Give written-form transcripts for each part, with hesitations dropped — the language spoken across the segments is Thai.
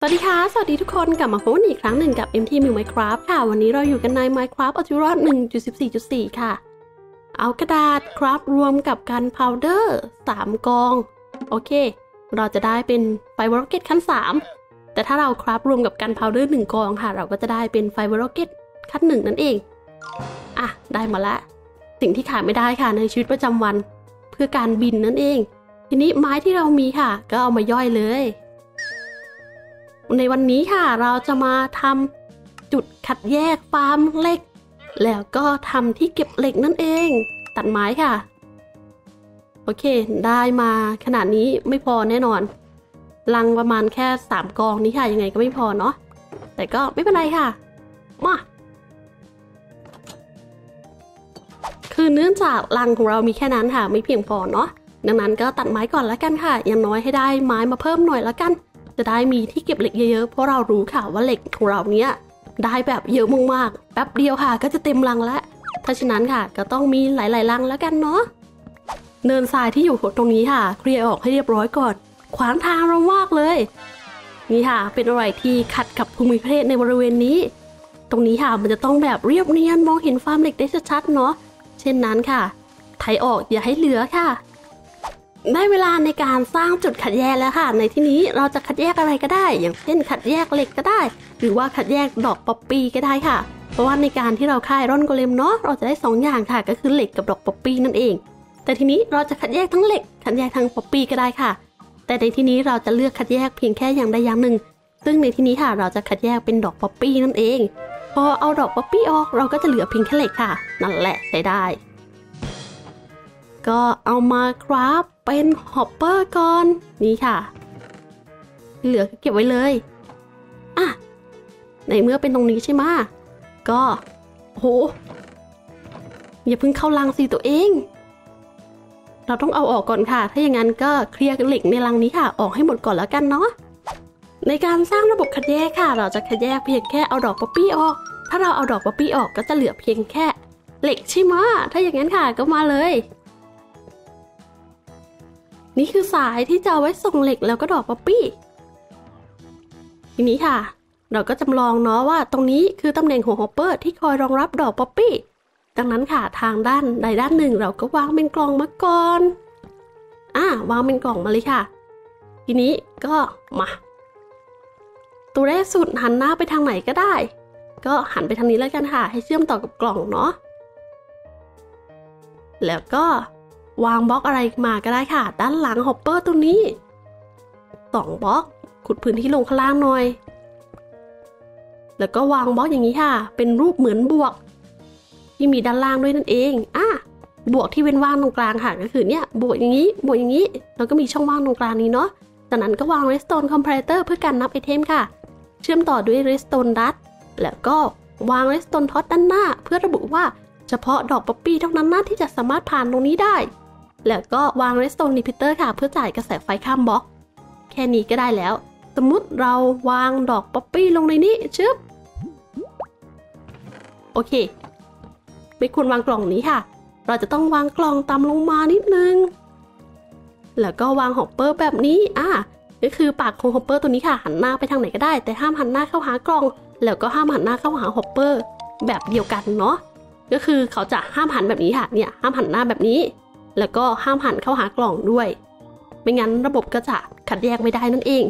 สวัสดีค่ะสวัสดีทุกคนกลับมาพบกันอีกครั้งหนึ่งกับ MT Mew Minecraft ค่ะวันนี้เราอยู่กันใน Minecraft 1.14.4 ค่ะเอากระดาษครับรวมกับกันพาวเดอร์3กองโอเคเราจะได้เป็นไฟเบอร์ร็อกเก็ตขั้น3แต่ถ้าเราครับรวมกับกันพาวเดอร์1กองค่ะเราก็จะได้เป็นไฟเบอร์ร็อกเก็ตขั้น1นั่นเองอ่ะได้มาละสิ่งที่ขาดไม่ได้ค่ะในชีวิตประจำวันเพื่อการบินนั่นเองทีนี้ไม้ที่เรามีค่ะก็เอามาย่อยเลยในวันนี้ค่ะเราจะมาทำจุดคัดแยกฟาร์มเหล็กแล้วก็ทำที่เก็บเหล็กนั่นเองตัดไม้ค่ะโอเคได้มาขนาดนี้ไม่พอแน่นอนลังประมาณแค่3กองนี้ค่ะยังไงก็ไม่พอเนาะแต่ก็ไม่เป็นไรค่ะมาคือเนื่องจากลังของเรามีแค่นั้นค่ะไม่เพียงพอเนาะดังนั้นก็ตัดไม้ก่อนแล้วกันค่ะอย่างน้อยให้ได้ไม้มาเพิ่มหน่อยแล้วกันจะได้มีที่เก็บเหล็กเยอะๆเพราะเรารู้ค่ะว่าเหล็กของเราเนี้ยได้แบบเยอะมากๆแป๊บเดียวค่ะก็จะเต็มลังแล้วถ้าฉะนั้นค่ะก็ต้องมีหลายๆลังแล้วกันเนาะเนินทรายที่อยู่ตรงนี้ค่ะเคลียร์ออกให้เรียบร้อยก่อนขวางทางเรามากเลยนี่ค่ะเป็นอะไรที่ขัดกับภูมิประเทศในบริเวณนี้ตรงนี้ค่ะมันจะต้องแบบเรียบเนียนมองเห็นฟาร์มเหล็กได้ชัดๆเนาะเช่นนั้นค่ะไถออกอย่าให้เหลือค่ะได้เวลาในการสร้างจุดคัดแยกแล้วค่ะในที่นี้เราจะคัดแยกอะไรก็ได้อย่างเช่นคัดแยกเหล็กก็ได้หรือว่าคัดแยกดอกป๊อปปี้ก็ได้ค่ะเพราะว่าในการที่เราฆ่าไอรอนโกเลมเนาะเราจะได้2อย่างค่ะก็คือเหล็กกับดอกป๊อปปี้นั่นเองแต่ทีนี้เราจะคัดแยกทั้งเหล็กคัดแยกทั้งป๊อปปี้ก็ได้ค่ะแต่ในที่นี้เราจะเลือกคัดแยกเพียงแค่อย่างใดอย่างหนึ่งซึ่งในที่นี้ค่ะเราจะคัดแยกเป็นดอกป๊อปปี้นั่นเองพอเอาดอกป๊อปปี้ออกเราก็จะเหลือเพียงแค่เหล็กค่ะนั่นแหละใช้ได้ก็เอามาครับเป็นฮอปเปอร์ก่อนนี่ค่ะเหลือเก็บไว้เลยอ่ะในเมื่อเป็นตรงนี้ใช่ไหมก็โหอย่าเพิ่งเข้าลังสิตัวเองเราต้องเอาออกก่อนค่ะถ้าอย่างนั้นก็เคลียร์เหล็กในลังนี้ค่ะออกให้หมดก่อนแล้วกันเนาะในการสร้างระบบคัดแยกค่ะเราจะคัดแยกเพียงแค่เอาดอกป๊อปปี้ออกถ้าเราเอาดอกป๊อปปี้ออกก็จะเหลือเพียงแค่เหล็กใช่ไหมถ้าอย่างนั้นค่ะก็มาเลยนี่คือสายที่จะเอาไว้ส่งเหล็กแล้วก็ดอกป๊อปปี้ทีนี้ค่ะเราก็จำลองเนาะว่าตรงนี้คือตำแหน่งของฮอปเปอร์ที่คอยรองรับดอกป๊อปปี้ดังนั้นค่ะทางด้านใดด้านหนึ่งเราก็วางเป็นกล่องมาก่อนวางเป็นกล่องมาเลยค่ะทีนี้ก็มาตัวแรกสุดหันหน้าไปทางไหนก็ได้ก็หันไปทางนี้แล้วกันค่ะให้เชื่อมต่อกับกล่องเนาะแล้วก็วางบล็อกอะไรมาก็ได้ค่ะด้านหลังฮอปเปอร์ตัวนี้2บล็อกขุดพื้นที่ลงข้างล่างหน่อยแล้วก็วางบล็อกอย่างนี้ค่ะเป็นรูปเหมือนบวกที่มีด้านล่างด้วยนั่นเองบวกที่เว้นว่างตรงกลางค่ะก็คือเนี่ยบวกอย่างนี้บวกอย่างนี้แล้วก็มีช่องว่างตรงกลางนี้เนาะจากนั้นก็วาง redstone comparator เพื่อการนับไอเทมค่ะเชื่อมต่อด้วย redstone dust แล้วก็วาง redstone torch ด้านหน้าเพื่อระบุว่าเฉพาะดอกป๊อปปี้เท่านั้นนะที่จะสามารถผ่านตรงนี้ได้แล้วก็วาง redstone repeater ค่ะเพื่อจ่ายกระแสไฟข้ามบล็อกแค่นี้ก็ได้แล้วสมมุติเราวางดอกป๊อปปี้ลงในนี้ชึบโอเคไม่ควรวางกล่องนี้ค่ะเราจะต้องวางกล่องตามลงมานิดนึงแล้วก็วางฮอปเปอร์แบบนี้ก็คือปากของฮอปเปอร์ตัวนี้ค่ะหันหน้าไปทางไหนก็ได้แต่ห้ามหันหน้าเข้าหากล่องแล้วก็ห้ามหันหน้าเข้าหาฮอปเปอร์แบบเดียวกันเนาะก็คือเขาจะห้ามหันแบบนี้ค่ะเนี่ยห้ามหันหน้าแบบนี้แล้วก็ห้ามหันเข้าหากล่องด้วยไม่งั้นระบบก็จะคัดแยกไม่ได้นั่นเอง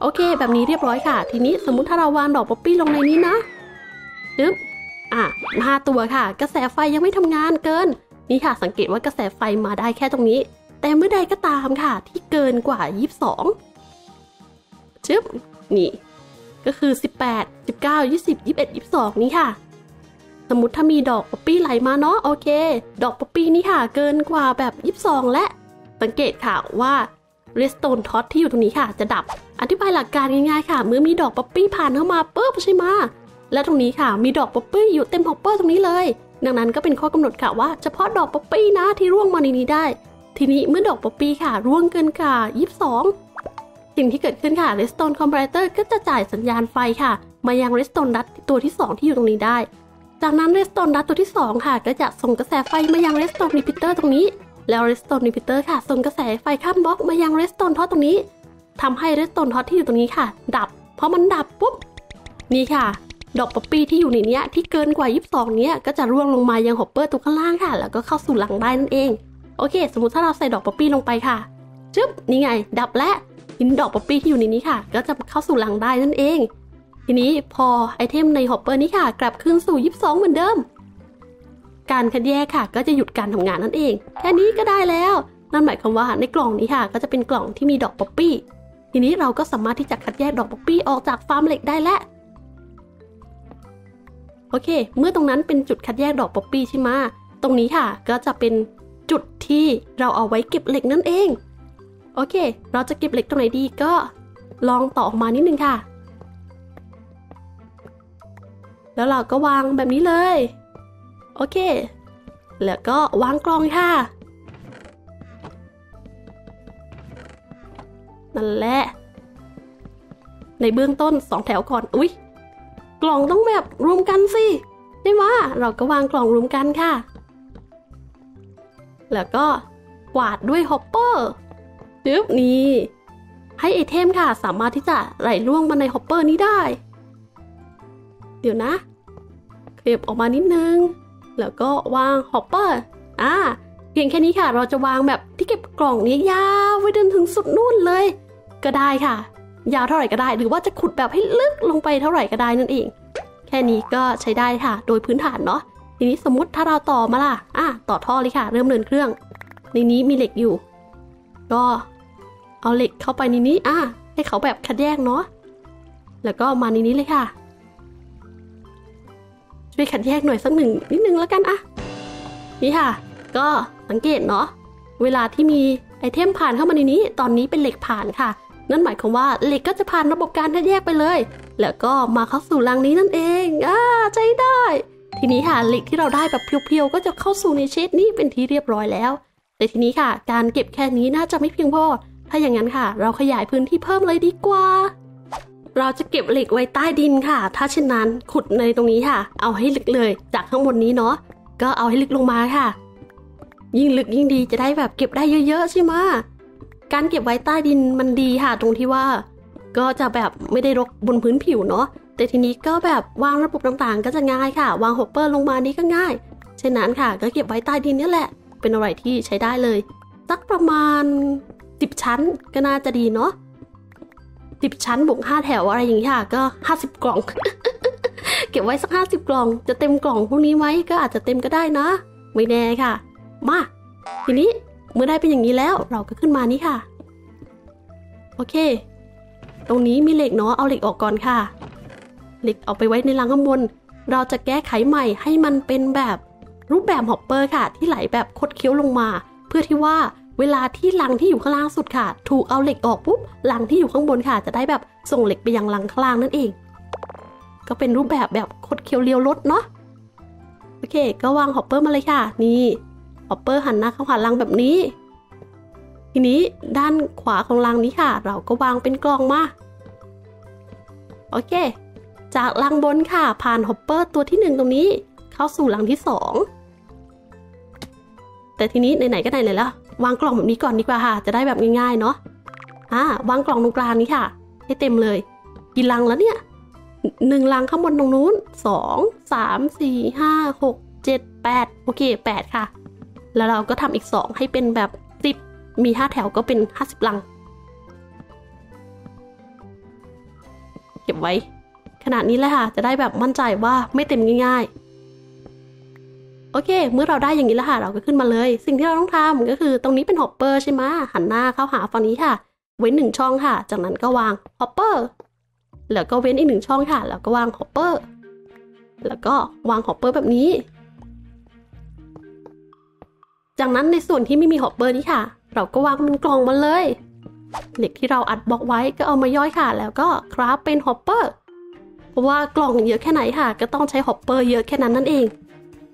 โอเคแบบนี้เรียบร้อยค่ะทีนี้สมมุติถ้าเราวางดอกป๊อปปี้ลงในนี้นะดึ๊บ5 ตัวค่ะกระแสไฟยังไม่ทำงานเกินนี่ค่ะสังเกตว่ากระแสไฟมาได้แค่ตรงนี้แต่เมื่อใดก็ตามค่ะที่เกินกว่า22จึ๊บนี่ก็คือ18 19 20 21 22นี่ค่ะสมมติถ้ามีดอกป๊อปปี้ไหลมาเนาะโอเคดอกป๊อปปี้นี่ค่ะเกินกว่าแบบ22และสังเกตค่ะว่า redstone torch ที่อยู่ตรงนี้ค่ะจะดับอธิบายหลักการง่ายๆค่ะเมื่อมีดอกป๊อปปี้ผ่านเข้ามาปุ๊บใช่ไหมและตรงนี้ค่ะมีดอกป๊อปปี้อยู่เต็มฮอปเปอร์ตรงนี้เลยดังนั้นก็เป็นข้อกำหนดค่ะว่าเฉพาะดอกป๊อปปี้นะที่ร่วงมาในนี้ได้ทีนี้เมื่อดอกป๊อปปี้ค่ะร่วงเกินกว่า22สิ่งที่เกิดขึ้นค่ะ redstone comparator ก็จะจ่ายสัญญาณไฟค่ะมายัง redstone dust ตัวที่2ที่อยู่ตรงนี้ได้จากนั้น redstone dust ตัวที่2ค่ะก็จะส่งกระแสไฟมายัง redstone repeater ตรงนี้แล้ว redstone repeater ค่ะส่งกระแสไฟข้ามบล็อกมายัง redstone torch ตรงนี้ทำให้ redstone torch ที่อยู่ตรงนี้ค่ะดับ พอมันดับปุ๊บนี่ค่ะดอกป๊อปปี้ที่อยู่ในนี้ที่เกินกว่า22เนี้ยก็จะร่วงลงมายังฮอปเปอร์ตัวข้างล่างค่ะแล้วก็เข้าสู่หลังได้นั่นเองโอเคสมมติถ้าเราใส่ดอกป๊อปปี้ลงไปค่ะจึ๊บนี่ไงดับและหินดอกป๊อปปี้ที่อยู่ในนี้ค่ะก็จะเข้าสู่หลังได้นั่นเองทีนี้พอไอเทมในฮอปเปอร์นี้ค่ะกลับขึ้นสู่22เหมือนเดิมการคัดแยกค่ะก็จะหยุดการทำงานนั่นเองแค่นี้ก็ได้แล้วนั่นหมายความว่าในกล่องนี้ค่ะก็จะเป็นกล่องที่มีดอกป๊อปปี้ทีนี้เราก็สามารถที่จะคัดแยกดอกป๊อปปี้ออกจากฟาร์มเหล็กได้และโอเคเมื่อตรงนั้นเป็นจุดคัดแยกดอกป๊อปปี้ใช่ไหมตรงนี้ค่ะก็จะเป็นจุดที่เราเอาไว้เก็บเหล็กนั่นเองโอเคเราจะเก็บเหล็กตรงไหนดีก็ลองต่อออกมานิดนึงค่ะแล้วเราก็วางแบบนี้เลยโอเคแล้วก็วางกล่องค่ะนั่นแหละในเบื้องต้น2แถวก่อนอุ๊ยกล่องต้องแบบรวมกันสิใช่ไหมเราก็วางกล่องรวมกันค่ะแล้วก็กวาดด้วยฮอปเปอร์ปึ๊บนี่ให้ไอเทมค่ะสามารถที่จะไหลล่วงมาในฮอปเปอร์นี้ได้เดี๋ยวนะเคลียบออกมานิดนึงแล้วก็วางฮอปเปอร์เพียงแค่นี้ค่ะเราจะวางแบบที่เก็บกล่องนี้ยาวไปจนถึงสุดนู่นเลยก็ได้ค่ะยาวเท่าไหร่ก็ได้หรือว่าจะขุดแบบให้ลึกลงไปเท่าไหร่ก็ได้นั่นเองแค่นี้ก็ใช้ได้ค่ะโดยพื้นฐานเนาะทีนี้สมมติถ้าเราต่อมาล่ะต่อท่อเลยค่ะเริ่มเดินเครื่องในนี้มีเหล็กอยู่ก็เอาเหล็กเข้าไปในนี้ให้เขาแบบคัดแยกเนาะแล้วก็มาในนี้เลยค่ะช่วยคัดแยกหน่อยสักนิดนึงแล้วกันนี่ค่ะก็สังเกตเนาะเวลาที่มีไอเทมผ่านเข้ามาในนี้ตอนนี้เป็นเหล็กผ่านค่ะนั่นหมายความว่าเหล็กก็จะผ่านระบบการคัดแยกไปเลยแล้วก็มาเข้าสู่รังนี้นั่นเองใช้ได้ทีนี้ค่ะเหล็กที่เราได้แบบเพียวๆก็จะเข้าสู่ในเชดนี้เป็นที่เรียบร้อยแล้วแต่ทีนี้ค่ะการเก็บแค่นี้น่าจะไม่เพียงพอถ้าอย่างนั้นค่ะเราขยายพื้นที่เพิ่มเลยดีกว่าเราจะเก็บเหล็กไว้ใต้ดินค่ะถ้าเช่นนั้นขุดในตรงนี้ค่ะเอาให้ลึกเลยจากข้างบนนี้เนาะก็เอาให้ลึกลงมาค่ะยิ่งลึกยิ่งดีจะได้แบบเก็บได้เยอะๆใช่ไหมการเก็บไว้ใต้ดินมันดีค่ะตรงที่ว่าก็จะแบบไม่ได้รกบนพื้นผิวเนาะแต่ทีนี้ก็แบบวางระบบต่างๆก็จะง่ายค่ะวางฮอปเปอร์ลงมานี้ก็ง่ายเช่นนั้นค่ะก็เก็บไว้ใต้ดินนี่แหละเป็นอะไรที่ใช้ได้เลยสักประมาณ10ชั้นก็น่าจะดีเนาะ10ชั้นบวก5แถวอะไรอย่างนี้ค่ะก็50กล่อง เก็บไว้สัก50กล่องจะเต็มกล่องพวกนี้ไหมก็อาจจะเต็มก็ได้นะไม่แน่ค่ะมาทีนี้เมื่อได้เป็นอย่างนี้แล้วเราก็ขึ้นมานี่ค่ะโอเคตรงนี้มีเหล็กเนาะเอาเหล็กออกก่อนค่ะเหล็กเอาไปไว้ในรังข้างบนเราจะแก้ไขใหม่ให้มันเป็นแบบรูปแบบฮอปเปอร์ค่ะที่ไหลแบบคดเคี้ยวลงมาเพื่อที่ว่าเวลาที่รังที่อยู่ข้างล่างสุดค่ะถูกเอาเหล็กออกปุ๊บรังที่อยู่ข้างบนค่ะจะได้แบบส่งเหล็กไปยังรังข้างล่างนั่นเองก็เป็นรูปแบบคดเคี้ยวเลี้ยวรถเนาะโอเคก็วางฮอปเปอร์มาเลยค่ะนี่ฮอปเปอร์หันหน้าเข้าหารังแบบนี้ทีนี้ด้านขวาของรังนี้ค่ะเราก็วางเป็นกล่องมาโอเคจากรังบนค่ะผ่านฮอปเปอร์ตัวที่1ตรงนี้เข้าสู่รังที่2แต่ทีนี้ไหนๆก็ไหนๆแล้ววางกล่องแบบนี้ก่อนดีกว่าค่ะจะได้แบบง่ายๆเนาะวางกล่องตรงกลางนี้ค่ะให้เต็มเลยกี่รังแล้วเนี่ย1รังข้างบนตรงนู้น2 3 4 5 6 7 8โอเค8ค่ะแล้วเราก็ทำอีก2ให้เป็นแบบ10มี5แถวก็เป็น50รังเก็บไว้ขนาดนี้แหละค่ะจะได้แบบมั่นใจว่าไม่เต็มง่ายๆโอเคเมื่อเราได้อย่างนี้แล้วค่ะเราก็ขึ้นมาเลยสิ่งที่เราต้องทำก็คือตรงนี้เป็นฮอปเปอร์ใช่ไหมหันหน้าเข้าหาฝั่งนี้ค่ะเว้น1ช่องค่ะจากนั้นก็วางฮอปเปอร์แล้วก็เว้นอีก1ช่องค่ะแล้วก็วางฮอปเปอร์แล้วก็วางฮอปเปอร์แบบนี้จากนั้นในส่วนที่ไม่มีฮอปเปอร์นี่ค่ะเราก็วางมันกล่องมาเลยเหล็กที่เราอัดบล็อกไว้ก็เอามาย่อยค่ะแล้วก็คราฟเป็นฮอปเปอร์เพราะว่ากล่องเยอะแค่ไหนค่ะก็ต้องใช้ฮอปเปอร์เยอะแค่นั้นนั่นเอง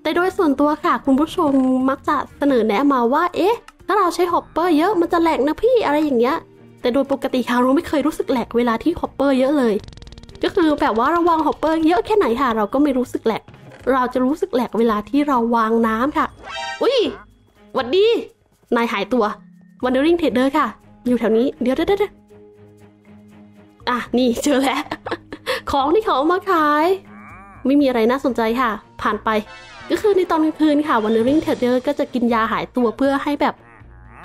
แต่โดยส่วนตัวค่ะคุณผู้ชมมักจะเสนอแนะมาว่าถ้าเราใช้ฮอปเปอร์เยอะมันจะแหลกนะพี่อะไรอย่างเงี้ยแต่โดยปกติค่ะเราไม่เคยรู้สึกแหลกเวลาที่ฮอปเปอร์เยอะเลยก็คือแบบว่าเราวางฮอปเปอร์เยอะแค่ไหนค่ะเราก็ไม่รู้สึกแหลกเราจะรู้สึกแหลกเวลาที่เราวางน้ำค่ะอุ้ยหวัดดีนายหายตัววันเดอร์ริงเทรดเดอร์ค่ะอยู่แถวนี้เดี๋ยว อ่ะนี่เจอแล้ว ของที่เขาเอามาขายไม่มีอะไรน่าสนใจค่ะผ่านไปก็คือในตอนกลางคืนค่ะวันเดอร์ริงเทรดเดอร์ก็จะกินยาหายตัวเพื่อให้แบบ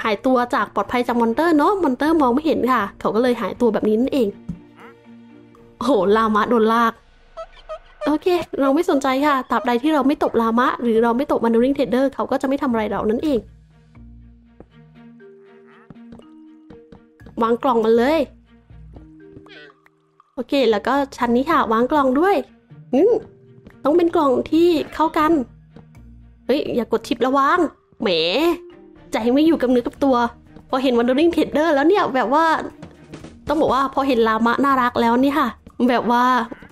หายตัวจากปลอดภัยจากมอนเตอร์เนาะมอนเตอร์มองไม่เห็นค่ะเขาก็เลยหายตัวแบบนี้นั่นเองโหลามะโดนลากโอเคเราไม่สนใจค่ะตราบใดที่เราไม่ตบลามะหรือเราไม่ตบมันเดอร์ริงเทรดเดอร์เขาก็จะไม่ทำอะไรเรานั่นเองวางกล่องมันเลยโอเคแล้วก็ชั้นนี้ค่ะวางกล่องด้วยต้องเป็นกล่องที่เข้ากันเฮ้ยอย่ากดชิประวังแหมใจไม่อยู่กับเนื้อกับตัวพอเห็นวันเดอร์ริงเทรดเดอร์แล้วเนี่ยแบบว่าต้องบอกว่าพอเห็นลามะน่ารักแล้วนี่ค่ะแบบว่า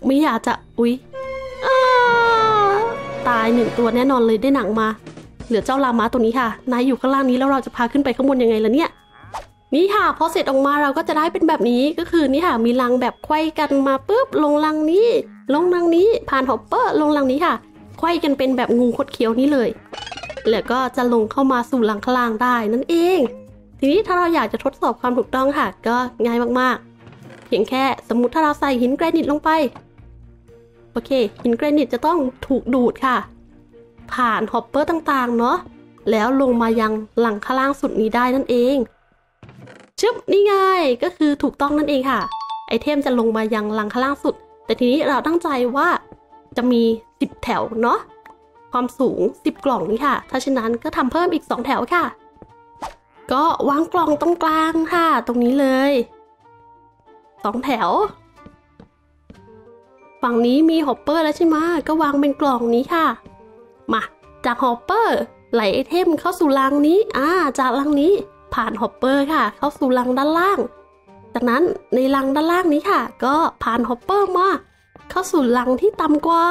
ไม่อยากจะอุ๊ยตายหนึ่งตัวแน่นอนเลยได้หนังมาเหลือเจ้าลามะตัวนี้ค่ะนายอยู่ข้างล่างนี้แล้วเราจะพาขึ้นไปข้างบนยังไงล่ะเนี่ยนี่ค่ะพอเสร็จออกมาเราก็จะได้เป็นแบบนี้ก็คือนี่ค่ะมีลังแบบไขว้กันมาปุ๊บลงลังนี้ลงลังนี้ผ่านฮอปเปอร์ลงลังนี้ค่ะไขว้กันเป็นแบบงูคดเคี้ยวนี้เลยแล้วก็จะลงเข้ามาสู่ลังข้างล่างได้นั่นเองทีนี้ถ้าเราอยากจะทดสอบความถูกต้องค่ะก็ง่ายมากๆเพียงแค่สมมุติถ้าเราใส่หินแกรนิตลงไปโอเคหินแกรนิตจะต้องถูกดูดค่ะผ่านฮอปเปอร์ต่างๆเนาะแล้วลงมายังลังข้างล่างสุดนี้ได้นั่นเองชึบนี่ไงก็คือถูกต้องนั่นเองค่ะไอเทมจะลงมายังลังข้างล่างสุดแต่ทีนี้เราตั้งใจว่าจะมี10แถวเนาะความสูง10กล่องนี้ค่ะถ้าฉะนั้นก็ทำเพิ่มอีก2แถวค่ะก็วางกล่องตรงกลางค่ะตรงนี้เลย2แถวฝั่งนี้มีฮอปเปอร์แล้วใช่ไหมก็วางเป็นกล่องนี้ค่ะมาจากฮอปเปอร์ไหลไอเทมเข้าสู่ลังนี้จากลังนี้ผ่านฮอปเปอร์ค่ะเข้าสู่ลังด้านล่างจากนั้นในลังด้านล่างนี้ค่ะก็ผ่านฮอปเปอร์มาเข้าสู่ลังที่ต่ำกว่า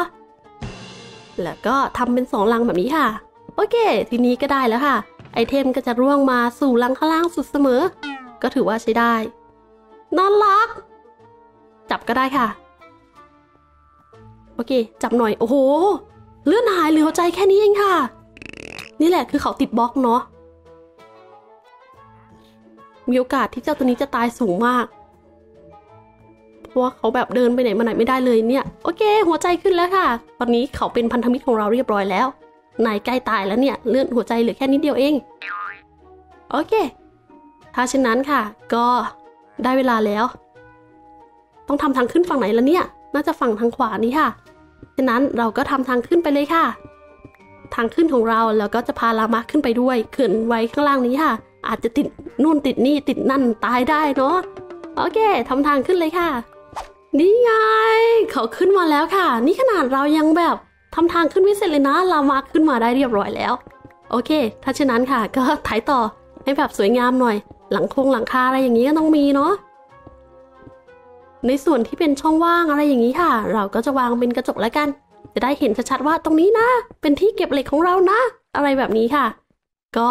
แล้วก็ทำเป็น2ลังแบบนี้ค่ะโอเคทีนี้ก็ได้แล้วค่ะไอเทมก็จะร่วงมาสู่ลังข้างล่างสุดเสมอก็ถือว่าใช้ได้น่ารักจับก็ได้ค่ะโอเคจับหน่อยโอ้โหเลื่อนหายเหลือใจแค่นี้เองค่ะนี่แหละคือเขาติดบล็อกเนาะมีโอกาสที่เจ้าตัวนี้จะตายสูงมากเพราะว่าเขาแบบเดินไปไหนมาไหนไม่ได้เลยเนี่ยโอเคหัวใจขึ้นแล้วค่ะตอนนี้เขาเป็นพันธมิตรของเราเรียบร้อยแล้วนายใกล้ตายแล้วเนี่ยเลื่อนหัวใจเหลือแค่นิดเดียวเองโอเคถ้าเช่นนั้นค่ะก็ได้เวลาแล้วต้องทำทางขึ้นฝั่งไหนละเนี่ยน่าจะฝั่งทางขวานี้ค่ะฉะนั้นเราก็ทำทางขึ้นไปเลยค่ะทางขึ้นของเราแล้วก็จะพาลามะขึ้นไปด้วยขึ้นไว้ข้างล่างนี้ค่ะอาจจะติดนู่นติดนี่ติดนั่นตายได้เนาะโอเคทำทางขึ้นเลยค่ะนี่ไงเขาขึ้นมาแล้วค่ะนี่ขนาดเรายังแบบทำทางขึ้นไม่เสร็จเลยนะลามะขึ้นมาได้เรียบร้อยแล้วโอเคถ้าเช่นนั้นค่ะก็ถ่ายต่อให้แบบสวยงามหน่อยหลังคาอะไรอย่างนี้ก็ต้องมีเนาะในส่วนที่เป็นช่องว่างอะไรอย่างนี้ค่ะเราก็จะวางเป็นกระจกแล้วกันจะได้เห็นชัดๆว่าตรงนี้นะเป็นที่เก็บเหล็กของเรานะอะไรแบบนี้ค่ะก็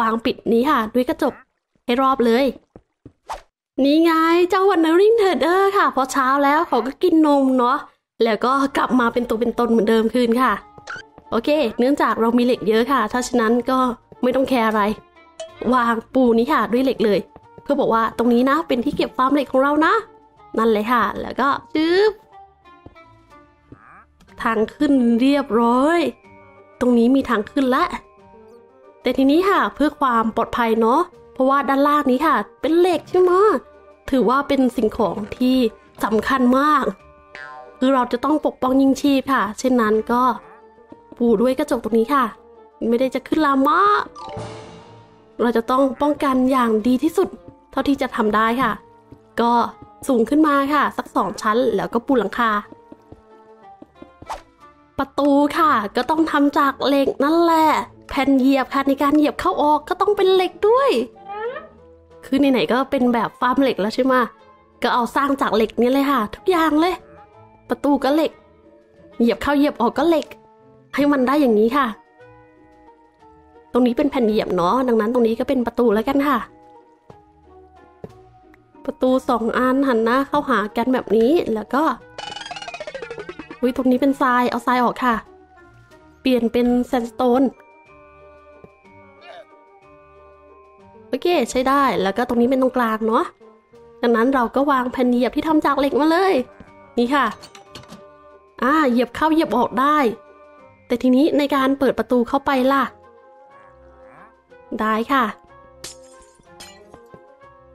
วางปิดนี้ค่ะด้วยกระจกให้รอบเลยนี่ไงเจ้าวันเดอร์ริงเทรดเดอร์ค่ะพอเช้าแล้วเขาก็กินนมเนาะแล้วก็กลับมาเป็นตัวเป็นตนเหมือนเดิมคืนค่ะโอเคเนื่องจากเรามีเหล็กเยอะค่ะถ้าฉะนั้นก็ไม่ต้องแคร์อะไรวางปูนี้ค่ะด้วยเหล็กเลยเพื่อบอกว่าตรงนี้นะเป็นที่เก็บฟาร์มเหล็กของเรานะนั่นเลยค่ะแล้วก็จื๊บทางขึ้นเรียบร้อยตรงนี้มีทางขึ้นละแต่ทีนี้ค่ะเพื่อความปลอดภัยเนาะเพราะว่าด้านล่างนี้ค่ะเป็นเหล็กใช่ไหมถือว่าเป็นสิ่งของที่สำคัญมากคือเราจะต้องปกป้องยิ่งชีพค่ะเช่นนั้นก็ปูด้วยกระจกตรงนี้ค่ะไม่ได้จะขึ้นลามะเราจะต้องป้องกันอย่างดีที่สุดเท่าที่จะทำได้ค่ะก็สูงขึ้นมาค่ะสัก2ชั้นแล้วก็ปูหลังคาประตูค่ะก็ต้องทำจากเหล็กนั่นแหละแผ่นเหยียบค่ะในการเหยียบเข้าออกก็ต้องเป็นเหล็กด้วยคือไหนๆก็เป็นแบบฟาร์มเหล็กแล้วใช่ไหมก็เอาสร้างจากเหล็กนี่เลยค่ะทุกอย่างเลยประตูก็เหล็กเหยียบเข้าเหยียบออกก็เหล็กให้มันได้อย่างนี้ค่ะตรงนี้เป็นแผ่นเหยียบเนาะดังนั้นตรงนี้ก็เป็นประตูแล้วกันค่ะประตู2อันหันหน้าเข้าหากันแบบนี้แล้วก็ตรงนี้เป็นทรายเอาทรายออกค่ะเปลี่ยนเป็นแซนด์สโตนโอเคใช้ได้แล้วก็ตรงนี้เป็นตรงกลางเนาะ ดังนั้นเราก็วางแผ่นเหยียบที่ทำจากเหล็กมาเลยนี่ค่ะเหยียบเข้าเหยียบออกได้แต่ทีนี้ในการเปิดประตูเข้าไปล่ะได้ค่ะ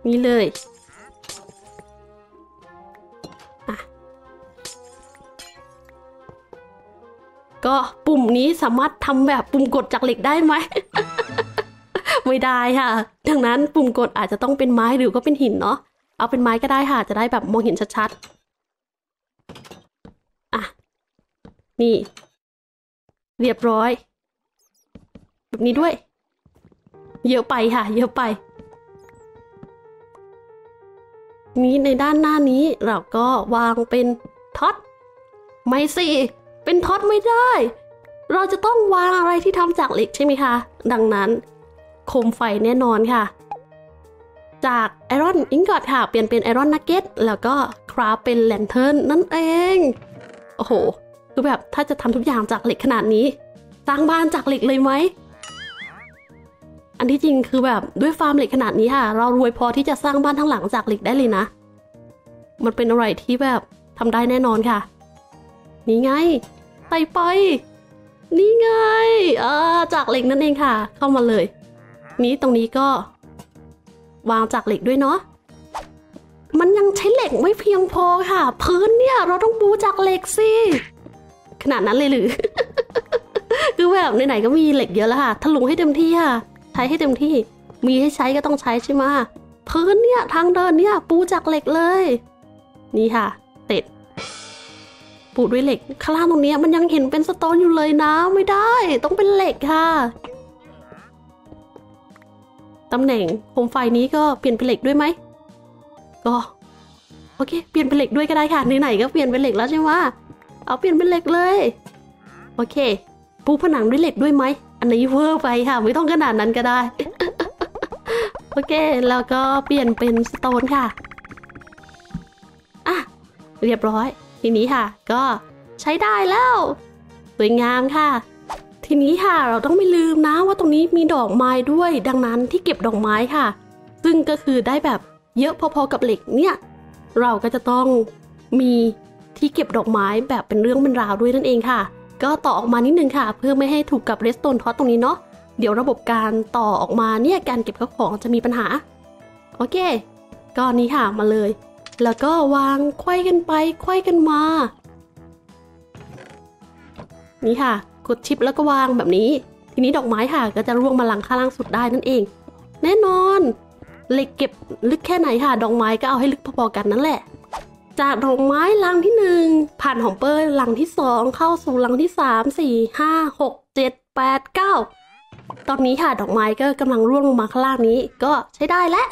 นี่เลยก็ปุ่มนี้สามารถทำแบบปุ่มกดจากเหล็กได้ไหม ไม่ได้ค่ะดังนั้นปุ่มกดอาจจะต้องเป็นไม้หรือก็เป็นหินเนาะเอาเป็นไม้ก็ได้ค่ะจะได้แบบมองเห็นชัดๆนี่เรียบร้อยแบบนี้ด้วยเยอะไปค่ะเยอะไปนี้ในด้านหน้านี้เราก็วางเป็นท็อตไม่สิเป็นท็อตไม่ได้เราจะต้องวางอะไรที่ทำจากเหล็กใช่ไหมคะดังนั้นโคมไฟแน่นอนค่ะจากไอรอนอิงกอตค่ะเปลี่ยนเป็นไอรอนนักเก็ตแล้วก็คราฟเป็นแลนเทิร์นนั่นเองโอ้โหคือแบบถ้าจะทำทุกอย่างจากเหล็กขนาดนี้สร้างบ้านจากเหล็กเลยไหมอันที่จริงคือแบบด้วยฟาร์มเหล็กขนาดนี้ค่ะเรารวยพอที่จะสร้างบ้านทั้งหลังจากเหล็กได้เลยนะมันเป็นอะไรที่แบบทำได้แน่นอนค่ะนี่ไงไปไปนี่ไงจากเหล็กนั่นเองค่ะเข้ามาเลยนี้ตรงนี้ก็วางจากเหล็กด้วยเนาะมันยังใช้เหล็กไม่เพียงพอค่ะพื้นเนี่ยเราต้องบูจากเหล็กสิขนาดนั้นเลยหรือ คือแบบไหนๆก็มีเหล็กเยอะแล้วค่ะถลุงให้เต็มที่ค่ะใช้ให้เต็มที่มีให้ใช้ก็ต้องใช้ใช่ไหมพื้นเนี่ยทางเดินเนี่ยปูจากเหล็กเลยนี่ค่ะเสร็จปูด้วยเหล็กข้างล่างตรงนี้มันยังเห็นเป็นสโตนอยู่เลยนะไม่ได้ต้องเป็นเหล็กค่ะตำแหน่งโคมไฟนี้ก็เปลี่ยนเป็นเหล็กด้วยไหมก็โอเคเปลี่ยนเป็นเหล็กด้วยก็ได้ค่ะไหนๆก็เปลี่ยนเป็นเหล็กแล้วใช่ไหมเอาเปลี่ยนเป็นเหล็กเลยโอเคปูผนังด้วยเหล็กด้วยไหมอันนี้เวอร์ไปค่ะไม่ต้องขนาดนั้นก็ได้ โอเคแล้วก็เปลี่ยนเป็นสโตนค่ะเรียบร้อยทีนี้ค่ะก็ใช้ได้แล้วสวยงามค่ะทีนี้ค่ะเราต้องไม่ลืมนะว่าตรงนี้มีดอกไม้ด้วยดังนั้นที่เก็บดอกไม้ค่ะซึ่งก็คือได้แบบเยอะพอๆกับเหล็กเนี่ยเราก็จะต้องมีที่เก็บดอกไม้แบบเป็นเรื่องเป็นราวด้วยนั่นเองค่ะก็ต่อออกมานิดนึงค่ะเพื่อไม่ให้ถูกกับเรสโตนท็อตตรงนี้เนาะเดี๋ยวระบบการต่อออกมาเนี่ยการเก็บข้าวของจะมีปัญหาโอเคก็นี้ค่ะมาเลยแล้วก็วางไขว้กันไปไขว้กันมานี่ค่ะกดชิปแล้วก็วางแบบนี้ทีนี้ดอกไม้ค่ะก็จะร่วงมาหลังข้างล่างสุดได้นั่นเองแน่นอนเหล็กเก็บลึกแค่ไหนค่ะดอกไม้ก็เอาให้ลึกพอๆกันนั่นแหละจากดอกไม้ลังที่1ผ่านหอมเปอร์ลังที่2เข้าสู่ลังที่3 4 5 6 7 8 9ตอนนี้ค่ะดอกไม้ก็กำลังร่วงลงมาข้างล่างนี้ก็ใช้ได้และ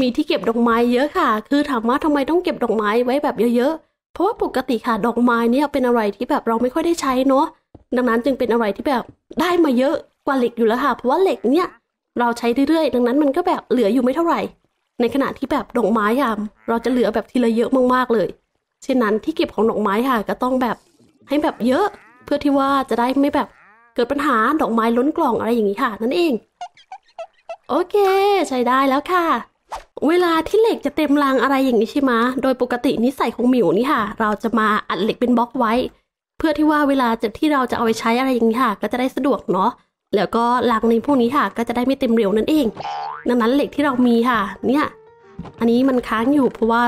มีที่เก็บดอกไม้เยอะค่ะคือถามว่าทำไมต้องเก็บดอกไม้ไว้แบบเยอะๆเพราะว่าปกติค่ะดอกไม้เนี่ยเป็นอะไรที่แบบเราไม่ค่อยได้ใช้เนาะดังนั้นจึงเป็นอะไรที่แบบได้มาเยอะกว่าเหล็กอยู่แล้วค่ะเพราะว่าเหล็กเนี่ยเราใช้เรื่อยๆดังนั้นมันก็แบบเหลืออยู่ไม่เท่าไหร่ในขณะที่แบบดอกไม้ค่ะเราจะเหลือแบบทีละเยอะมากๆเลยเช่นนั้นที่เก็บของดอกไม้ค่ะก็ต้องแบบให้แบบเยอะเพื่อที่ว่าจะได้ไม่แบบเกิดปัญหาดอกไม้ล้นกล่องอะไรอย่างนี้ค่ะนั่นเองโอเคใช้ได้แล้วค่ะเวลาที่เหล็กจะเต็มรังอะไรอย่างนี้ใช่ไหมโดยปกตินิสัยของหมิวนี่ค่ะเราจะมาอัดเหล็กเป็นบล็อกไว้เพื่อที่ว่าเวลาที่เราจะเอาไปใช้อะไรอย่างนี้ค่ะก็จะได้สะดวกเนาะแล้วก็รังในพวกนี้ค่ะก็จะได้ไม่เต็มเร็วนั่นเองดังนั้นเหล็กที่เรามีค่ะเนี่ยอันนี้มันค้างอยู่เพราะว่า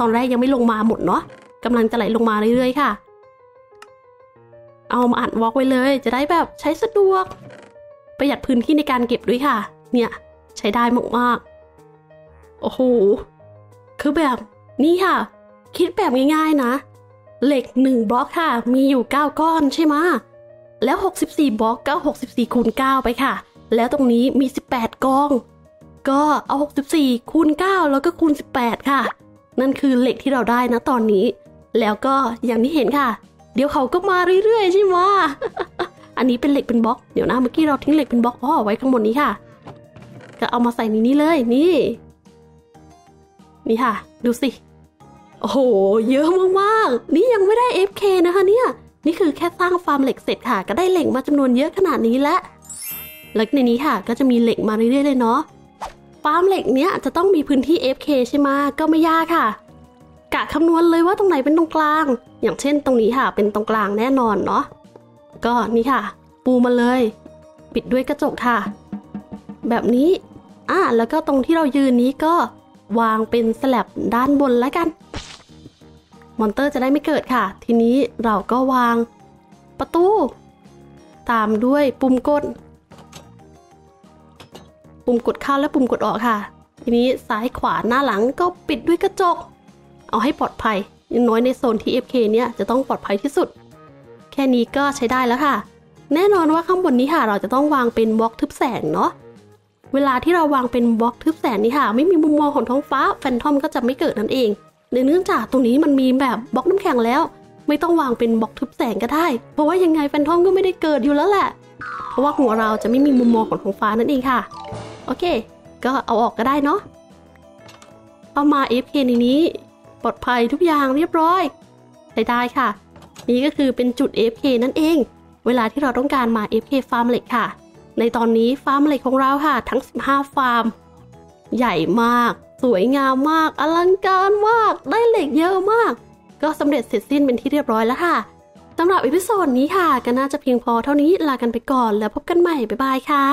ตอนแรกยังไม่ลงมาหมดเนาะกำลังจะไหลลงมาเรื่อยๆค่ะเอามาอัดวอล์กไว้เลยจะได้แบบใช้สะดวกประหยัดพื้นที่ในการเก็บด้วยค่ะเนี่ยใช้ได้มากๆโอ้โหคือแบบนี่ค่ะคิดแบบง่ายๆนะเหล็ก1บล็อกค่ะมีอยู่9ก้อนใช่ไหมแล้ว64บล็อกก็64คูณ9ไปค่ะแล้วตรงนี้มี18กองก็เอา64คูณ9แล้วก็คูณ18ค่ะนั่นคือเหล็กที่เราได้นะตอนนี้แล้วก็อย่างที่เห็นค่ะเดี๋ยวเขาก็มาเรื่อยๆใช่ไหม อันนี้เป็นเหล็กเป็นบล็อกเดี๋ยวนะเมื่อกี้เราทิ้งเหล็กเป็นบล็อกไว้ข้างบนนี้ค่ะก็เอามาใส่นี้เลยนี่ค่ะดูสิโอ้โหเยอะมากๆนี่ยังไม่ได้ FK นะคะเนี่ยนี่คือแค่สร้างฟาร์มเหล็กเสร็จค่ะก็ได้เหล็กมาจำนวนเยอะขนาดนี้แล้วในนี้ค่ะก็จะมีเหล็กมาเรื่อยๆเลยเนาะ ฟาร์มเหล็กเนี้ยจะต้องมีพื้นที่ FK ใช่ไหมก็ไม่ยากค่ะกะคำนวณเลยว่าตรงไหนเป็นตรงกลางอย่างเช่นตรงนี้ค่ะเป็นตรงกลางแน่นอนเนาะก็นี่ค่ะปูมาเลยปิดด้วยกระจกค่ะแบบนี้แล้วก็ตรงที่เรายืนนี้ก็วางเป็นสแลบด้านบนแล้วกันมอนเตอร์จะได้ไม่เกิดค่ะทีนี้เราก็วางประตูตามด้วยปุ่มกดเข้าและปุ่มกดออกค่ะทีนี้ซ้ายขวาหน้าหลังก็ปิดด้วยกระจกเอาให้ปลอดภัยอย่างน้อยในโซน TFK เนี่ยจะต้องปลอดภัยที่สุดแค่นี้ก็ใช้ได้แล้วค่ะแน่นอนว่าข้างบนนี้ค่ะเราจะต้องวางเป็นบล็อกทึบแสงเนาะเวลาที่เราวางเป็นบล็อกทึบแสงนี่ค่ะไม่มีมุมมองของท้องฟ้าแฟนทอมก็จะไม่เกิดนั่นเองเนื่องจากตรงนี้มันมีแบบบล็อกน้ำแข็งแล้วไม่ต้องวางเป็นบล็อกทึบแสงก็ได้เพราะว่ายังไงแฟนทอมก็ไม่ได้เกิดอยู่แล้วแหละเพราะว่าหัวเราจะไม่มีมุมมองของท้องฟ้านั่นเองค่ะโอเคก็เอาออกก็ได้เนาะเอามา FK ในนี้ปลอดภัยทุกอย่างเรียบร้อยใช้ได้ค่ะนี่ก็คือเป็นจุด FK นั่นเองเวลาที่เราต้องการมา FK ฟาร์มเหล็กค่ะในตอนนี้ฟาร์มเหล็กของเราค่ะทั้ง15ฟาร์มใหญ่มากสวยงามมากอลังการมากได้เหล็กเยอะมากก็สำเร็จเสร็จสิ้นเป็นที่เรียบร้อยแล้วค่ะสำหรับเอพิโซดนี้ค่ะก็น่าจะเพียงพอเท่านี้ลากันไปก่อนแล้วพบกันใหม่บ๊ายบายค่ะ